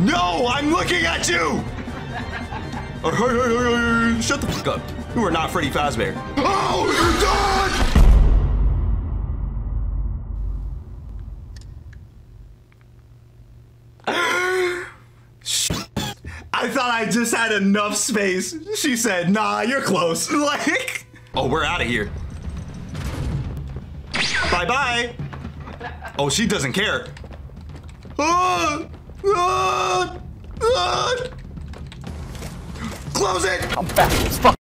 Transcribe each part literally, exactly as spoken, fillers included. No, I'm looking at you! Shut the fuck up. You are not Freddy Fazbear. Oh, you're done! I thought I just had enough space. She said, nah, you're close. Like, oh, we're out of here. Bye-bye. Oh, she doesn't care. Ah, ah, ah. Close it. I'm fast as fuck.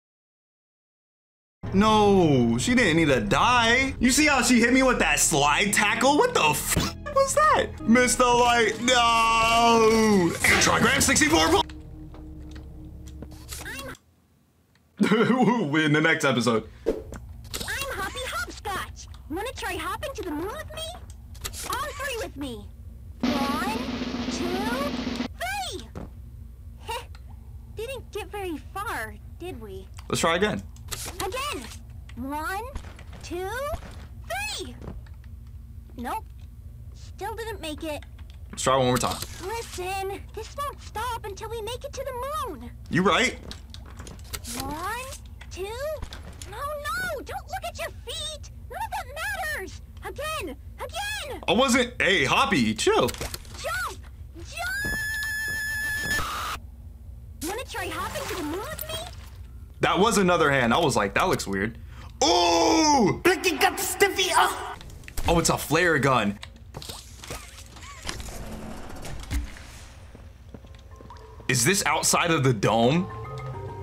No, she didn't need to die. You see how she hit me with that slide tackle? What the f was that? Missed the light. No. Antrogram sixty-four. In the next episode. I'm Hoppy Hopscotch. Wanna try hopping to the moon with me? All three with me. One, two, three! Heh, didn't get very far, did we? Let's try again. Again! One, two, three! Nope. Still didn't make it. Let's try one more time. Listen, this won't stop until we make it to the moon. You right. One, two, no, no, don't look at your feet. None of that matters. Again, again. I wasn't, hey, Hoppy, chill. Jump, jump. Wanna try hopping to the moon with me? That was another hand. I was like, that looks weird. Ooh, Blinky got the stiffy up. Oh, it's a flare gun. Is this outside of the dome?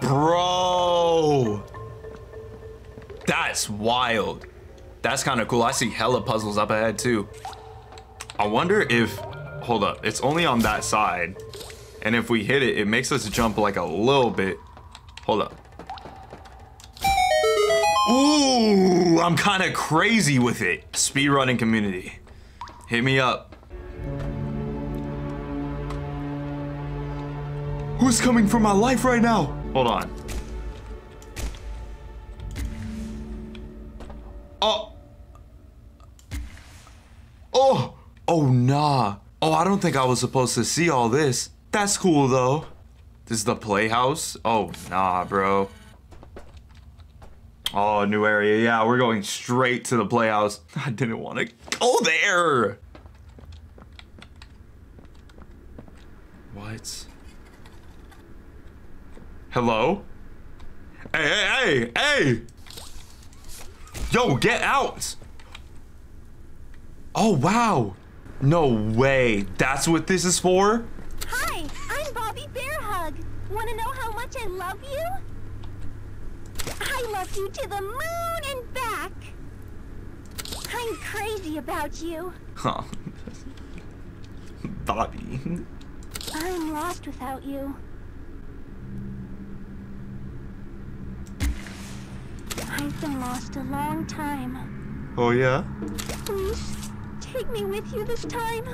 Bro, that's wild. That's kind of cool. I see hella puzzles up ahead too. I wonder if, hold up, it's only on that side. And if we hit it, it makes us jump like a little bit. Hold up. Ooh, I'm kind of crazy with it. Speedrunning community, hit me up. Who's coming for my life right now? Hold on. Oh. Oh. Oh, nah. Oh, I don't think I was supposed to see all this. That's cool, though. This is the playhouse? Oh, nah, bro. Oh, new area. Yeah, we're going straight to the playhouse. I didn't want to go there. What? Hello? Hey, hey, hey, hey! Yo, get out! Oh, wow! No way, that's what this is for? Hi, I'm Bobby Bearhug. Wanna know how much I love you? I love you to the moon and back. I'm crazy about you. Huh. Bobby. I'm lost without you. I've been lost a long time. Oh, yeah? Please, take me with you this time.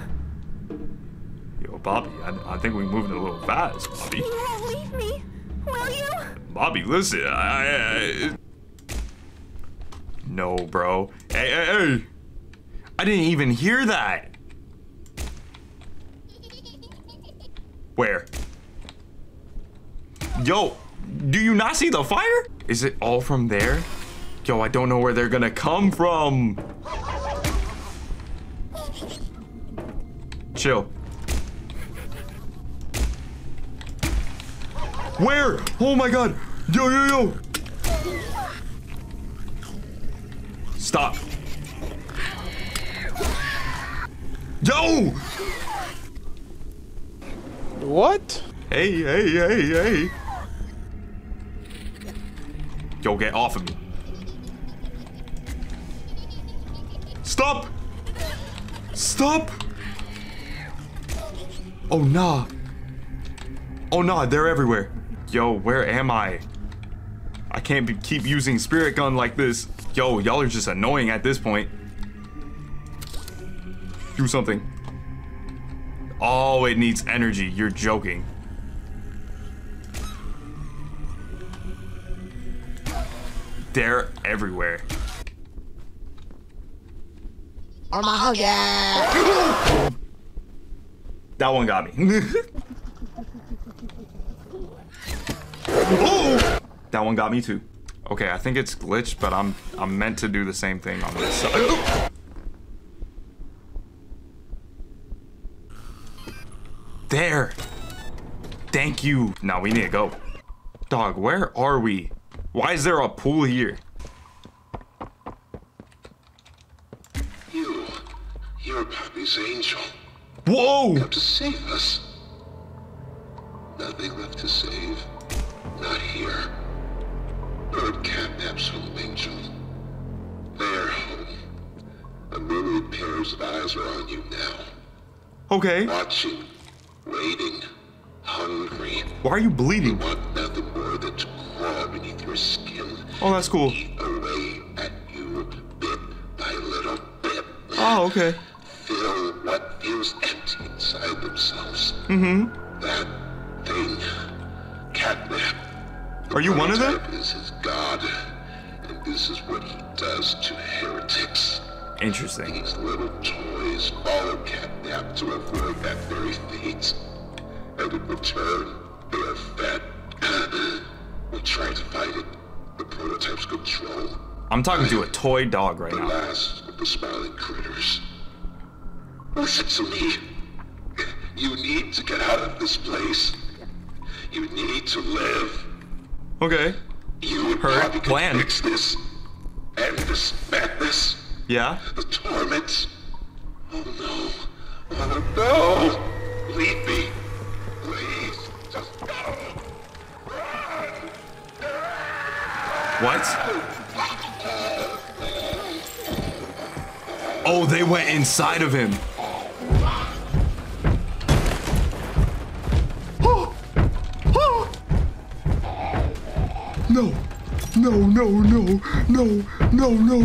Yo, Bobby, I, I think we're moving a little fast, Bobby. You won't leave me, will you? Bobby, listen, I... I... No, bro. Hey, hey, hey! I didn't even hear that! Where? Yo, do you not see the fire? Is it all from there? Yo, I don't know where they're gonna come from. Chill. Where? Oh my God. Yo, yo, yo. Stop. Yo. What? Hey, hey, hey, hey. Yo, get off of me. Stop! Stop! Oh, nah. Oh, nah, they're everywhere. Yo, where am I? I can't be keep using spirit gun like this. Yo, y'all are just annoying at this point. Do something. Oh, it needs energy. You're joking. They're everywhere. Oh my God. That one got me. That one got me too. Okay, I think it's glitched, but I'm I'm meant to do the same thing on this side. There. Thank you. Now we need to go. Dog, where are we? Why is there a pool here? You, you're Poppy's angel. Whoa! Come to save us. Nothing left to save. Not here. Bird Catnap's home, angel. Their home. A myriad pairs of eyes are on you now. Okay. Watching, waiting, hungry. Why are you bleeding? You want nothing more than to crawl beneath your skin. Oh, that's cool. Eat away at you, bit by little bit. Oh, okay. Feel what feels empty inside themselves. Mm-hmm. That thing, Catnap. Are you one of them? This is God, and this is what he does to heretics. Interesting. These little toys follow Catnap to avoid that very fate. And in return, they are fed. We try to fight it. The prototype's control. I'm talking I, to a toy dog right the now. The last of the smiling critters. Listen to me. You need to get out of this place. You need to live. Okay. You and her Poppy plan. Can fix this. End this madness. Yeah. The torment. Oh no. Oh no. Leave me. Please. Just go. Run. What? Oh, they went inside of him. No, no, no, no, no, no, no, no,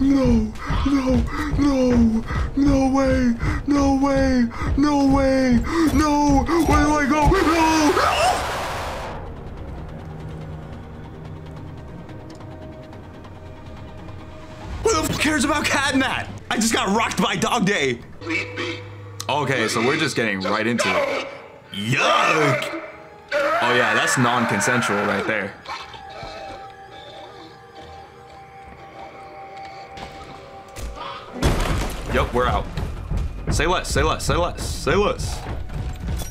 no, no, no, no way, no way, no way, no, where do I go? No! Who the f cares about Catnap? I just got rocked by Dog Day. Okay, so we're just getting right into it. Yuck! Oh yeah, that's non-consensual right there. Yep, we're out. Say less, say less, say less, say less.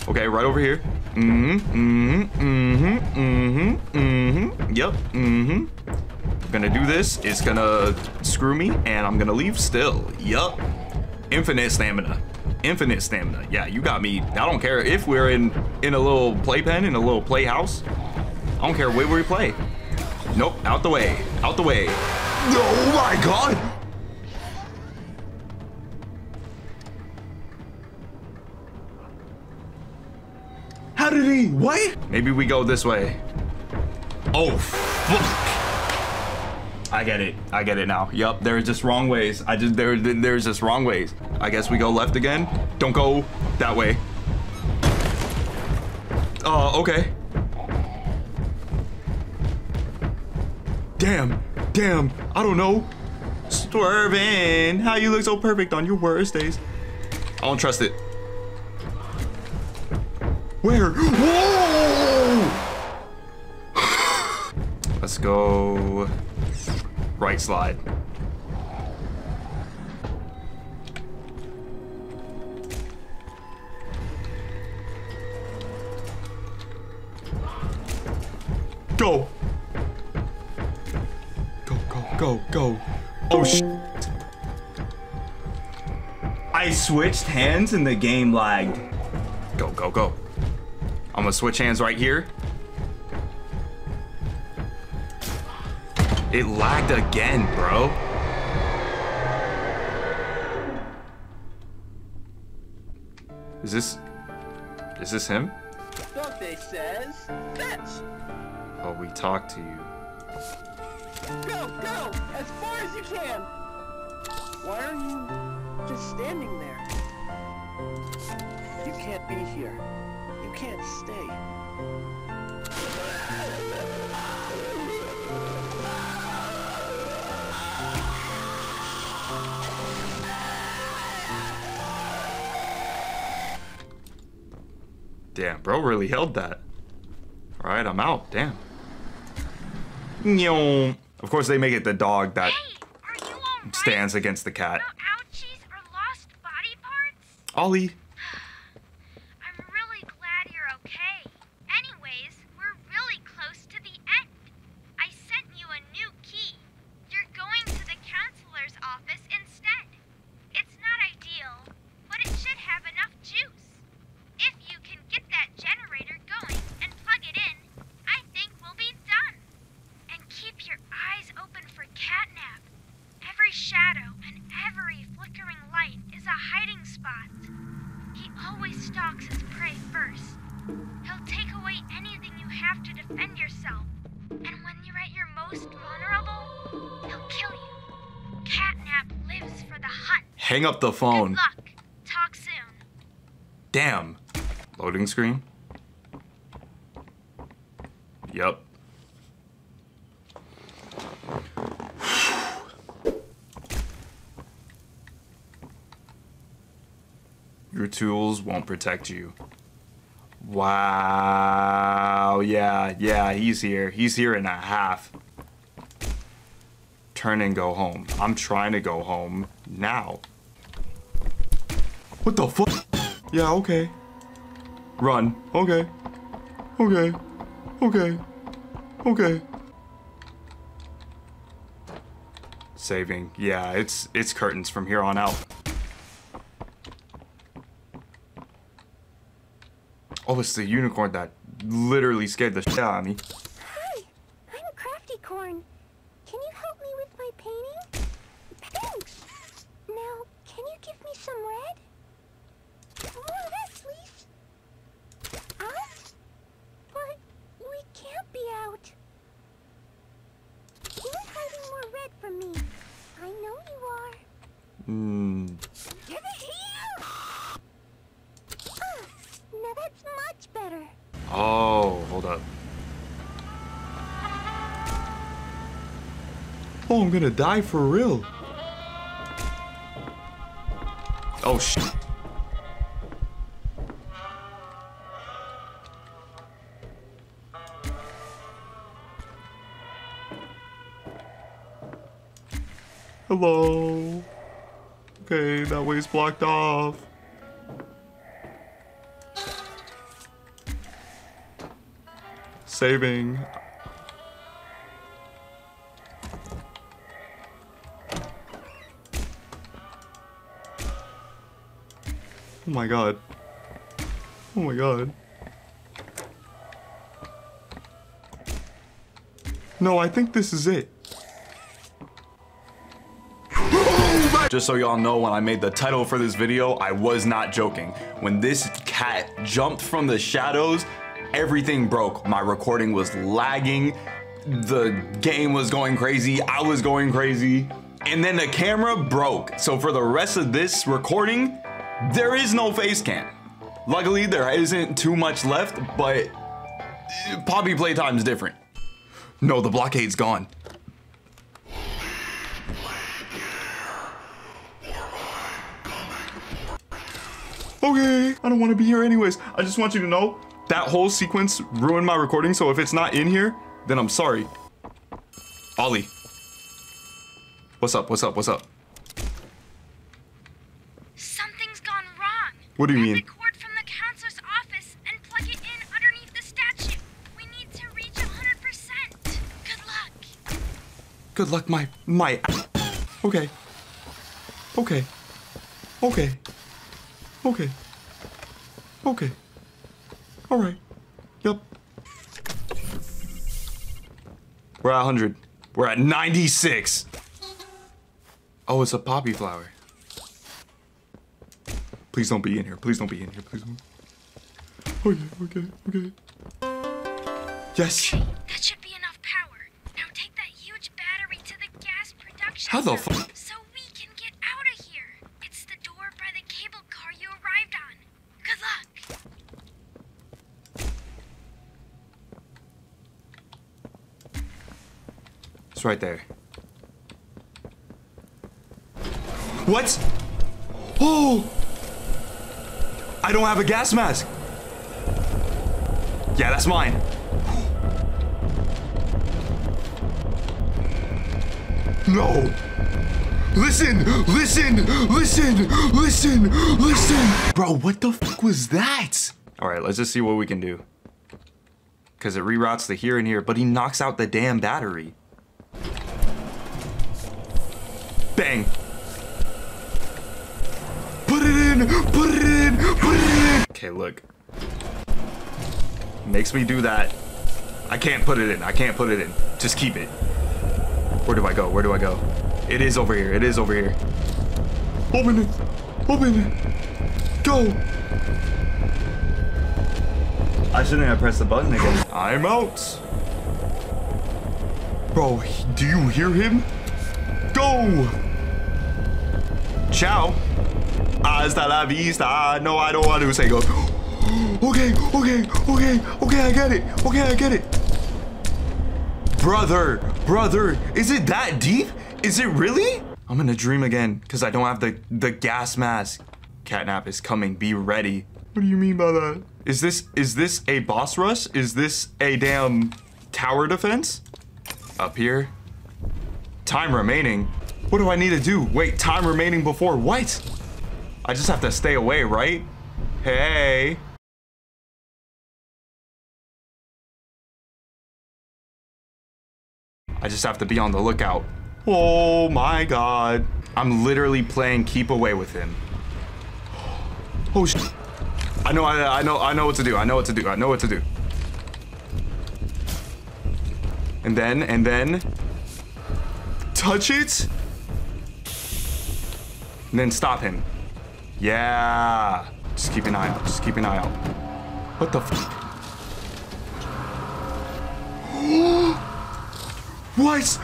Okay, right over here. Mm-hmm, mm-hmm, mm-hmm, mm-hmm, mm-hmm. Yep, mm-hmm. Gonna do this. It's gonna screw me, and I'm gonna leave still. Yup. Infinite stamina. Infinite stamina. Yeah, you got me. I don't care if we're in, in a little playpen, in a little playhouse. I don't care where we play. Nope, out the way. Out the way. Oh my god! How did he? What? Maybe we go this way. Oh, fuck. I get it. I get it now. Yup, there are just wrong ways. I just, there, there's just wrong ways. I guess we go left again. Don't go that way. Uh, okay. Damn, damn, I don't know. Swerving. How you look so perfect on your worst days. I don't trust it. Where? Whoa! Let's go right slide. Go. Go, go, go, go. Oh shit. I switched hands and the game lagged. Go, go, go. I'm gonna switch hands right here. It lagged again, bro. Is this, is this him? Dog Day says, fetch. Oh, we talked to you. Go, go, as far as you can. Why are you just standing there? You can't be here. Can't stay. Damn, bro really held that. All right, I'm out. Damn. Of course, they make it the dog that hey, stands right? against the cat. No ouchies or lost body parts? Ollie. I'm really glad you're okay. Anyways, we're really close to the end. I sent you a new key. You're going to the counselor's office instead. It's not ideal, but it should have enough juice. If you can get that generator going and plug it in, I think we'll be done. And keep your eyes open for Catnap. Every shadow and every flickering light is a hiding spot. He always stalks his prey first. He'll take away anything you have to defend yourself. And when you're at your most vulnerable, he'll kill you. Catnap lives for the hunt. Hang up the phone. Good luck. Talk soon. Damn. Loading screen. Yep. Your tools won't protect you. Wow. Yeah, yeah, he's here. He's here in a half. Turn and go home. I'm trying to go home now. What the fuck? Yeah, okay. Run. Okay. Okay. Okay. Okay. Saving. Yeah, it's it's curtains from here on out. Oh, it's the unicorn that literally scared the shit out of me. Hi, I'm Crafty Corn. Can you help me with my painting? Thanks. Now, can you give me some red? More of that, please. Us? But we can't be out. You're hiding more red from me. I know you are. Hmm. Give it here! Now that's much better. Oh, hold up. Oh, I'm gonna die for real. Oh, shit. Hello. Okay, that way's blocked off. Saving. Oh my god. Oh my god. No, I think this is it. Just so y'all know, when I made the title for this video, I was not joking. When this cat jumped from the shadows, everything broke. My recording was lagging. The game was going crazy. I was going crazy. And then the camera broke. So for the rest of this recording, there is no face cam. Luckily, there isn't too much left, but Poppy Playtime is different. No, the blockade's gone. Okay, I don't want to be here anyways. I just want you to know, that whole sequence ruined my recording, so if it's not in here, then I'm sorry. Ollie. What's up, what's up, what's up? Something's gone wrong. What do you mean? Record from the counselor's office and plug it in underneath the statue. We need to reach one hundred percent. Good luck. Good luck, my, my. Okay. Okay. Okay. Okay. Okay. All right. Yep. We're at one hundred. We're at ninety-six. Oh, it's a poppy flower. Please don't be in here. Please don't be in here. Please don't. Okay, okay, okay. Yes. That should be enough power. Now take that huge battery to the gas production. How the fuck? So we can get out of here. It's the door by the cable car you arrived on. Good luck. Right there. What? Oh! I don't have a gas mask. Yeah, that's mine. No. Listen, listen, listen, listen, listen. Bro, what the fuck was that? All right, let's just see what we can do. Because it reroutes the here and here, but he knocks out the damn battery. Bang. Put it in, put it in, put it in. Okay, look. Makes me do that. I can't put it in, I can't put it in. Just keep it. Where do I go, where do I go? It is over here, it is over here. Open it, open it, go. I shouldn't have pressed the button again. I'm out. Bro, do you hear him? Go. Ciao. Hasta la vista. No, I don't want to say go. Okay, okay, okay, okay, I get it. Okay, I get it. Brother, brother, is it that deep? Is it really? I'm gonna dream again, because I don't have the, the gas mask. Catnap is coming, be ready. What do you mean by that? Is this, is this a boss rush? Is this a damn tower defense? Up here. Time remaining. What do I need to do? Wait, time remaining before what? I just have to stay away, right? Hey. I just have to be on the lookout. Oh my God. I'm literally playing keep away with him. Oh shit. I know, I, I know, I know what to do. I know what to do. I know what to do. And then, and then. Touch it. And then stop him. Yeah. Just keep an eye out. Just keep an eye out. What the fuck? What?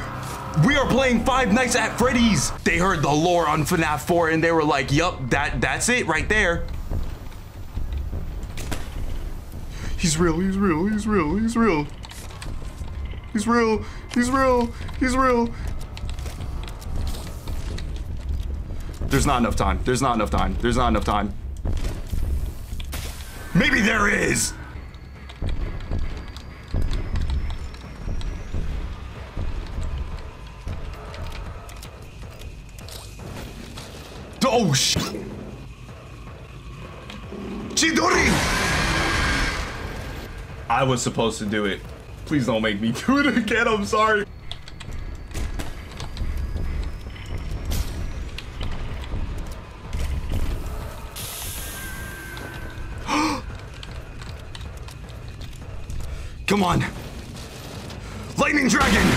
We are playing Five Nights at Freddy's. They heard the lore on FNAF four and they were like, yup, that, that's it right there. He's real, he's real, he's real, he's real. He's real, he's real, he's real. There's not enough time, there's not enough time, there's not enough time. Maybe there is. Oh shit! Chidori! I was supposed to do it. Please don't make me do it again, I'm sorry. Come on. Lightning Dragon!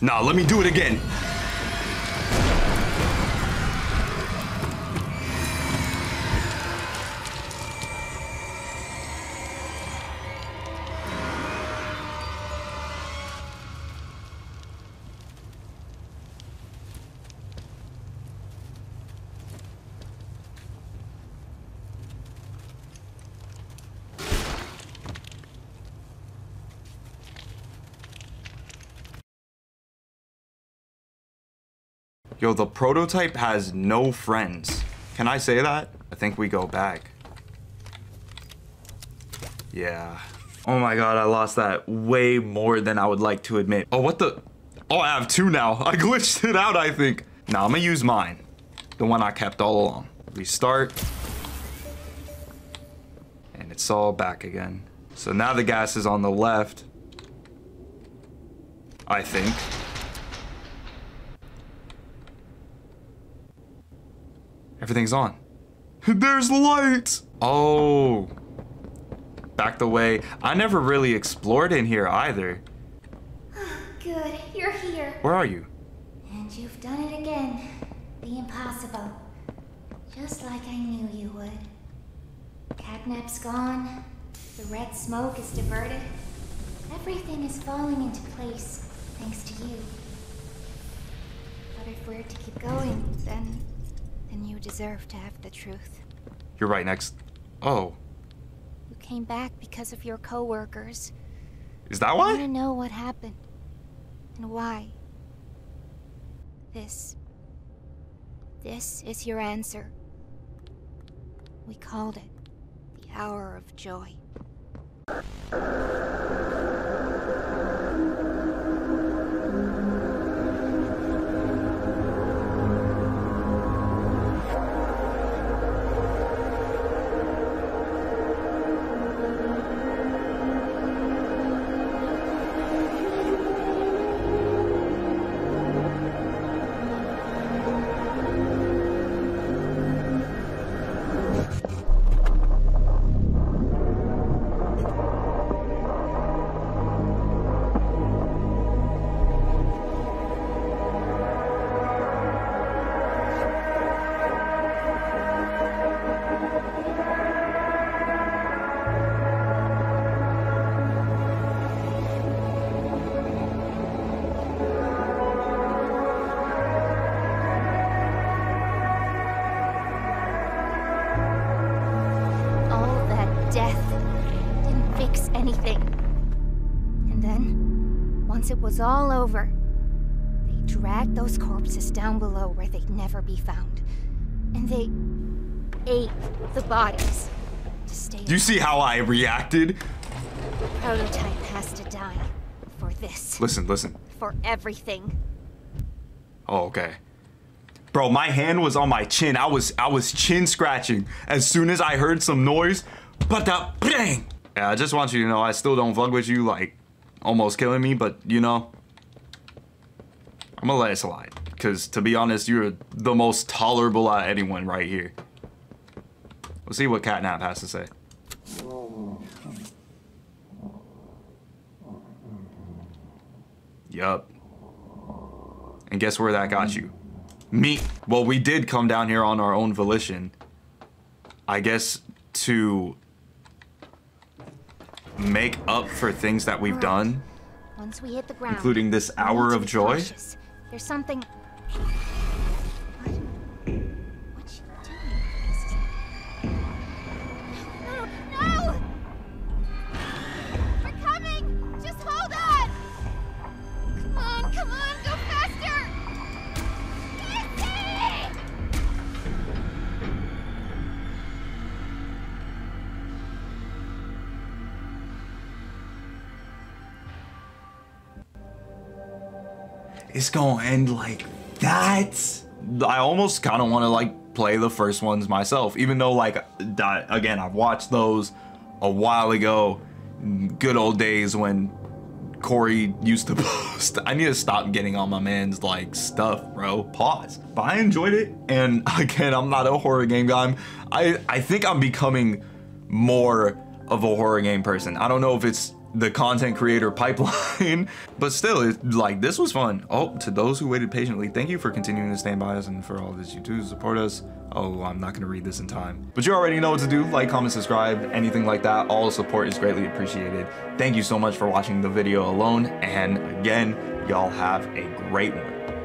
Nah, let me do it again. Yo, the prototype has no friends. Can I say that? I think we go back. Yeah. Oh my God, I lost that way more than I would like to admit. Oh, what the? Oh, I have two now. I glitched it out, I think. Nah, I'm gonna use mine. The one I kept all along. Restart. And it's all back again. So now the gas is on the left. I think. Everything's on. There's lights. Oh, back the way. I never really explored in here either. Good, you're here. Where are you? And you've done it again. The impossible. Just like I knew you would. Catnap's gone. The red smoke is diverted. Everything is falling into place thanks to you. But if we're to keep going, then... and you deserve to have the truth. You're right next. Oh. You came back because of your co-workers. Is that why? I want to know what happened and why. This. This is your answer. We called it the Hour of Joy. once it was all over, they dragged those corpses down below where they'd never be found. And they ate the bodies to stay. Do you see how I reacted? The prototype has to die for this. Listen, listen. For everything. Oh, okay. Bro, my hand was on my chin. I was I was chin scratching as soon as I heard some noise. But that bang! Yeah, I just want you to know I still don't vlog with you like almost killing me, but you know, I'm gonna let it slide. Cause to be honest, you're the most tolerable out of anyone right here. We'll see what Catnap has to say. Yup. And guess where that got you? Me. Well, we did come down here on our own volition. I guess to make up for things that we've done. Once we hit the ground, including this hour of joy. Cautious. There's something. What? What's she doing? No, no, no! We're coming! Just hold on! Come on, come on, go faster! Easy! It's gonna end like that. I almost kind of want to like play the first ones myself, even though like that, again, I've watched those a while ago. Good old days when Corey used to post. I need to stop getting on my man's like stuff, bro. Pause. But I enjoyed it, and again, I'm not a horror game guy. I'm, I I think I'm becoming more of a horror game person. I don't know if it's the content creator pipeline, but still, it's like, this was fun. Oh, to those who waited patiently, thank you for continuing to stand by us and for all that you do to support us. Oh, I'm not gonna read this in time. But you already know what to do. Like, comment, subscribe, anything like that. All support is greatly appreciated. Thank you so much for watching the video alone. And again, y'all have a great one.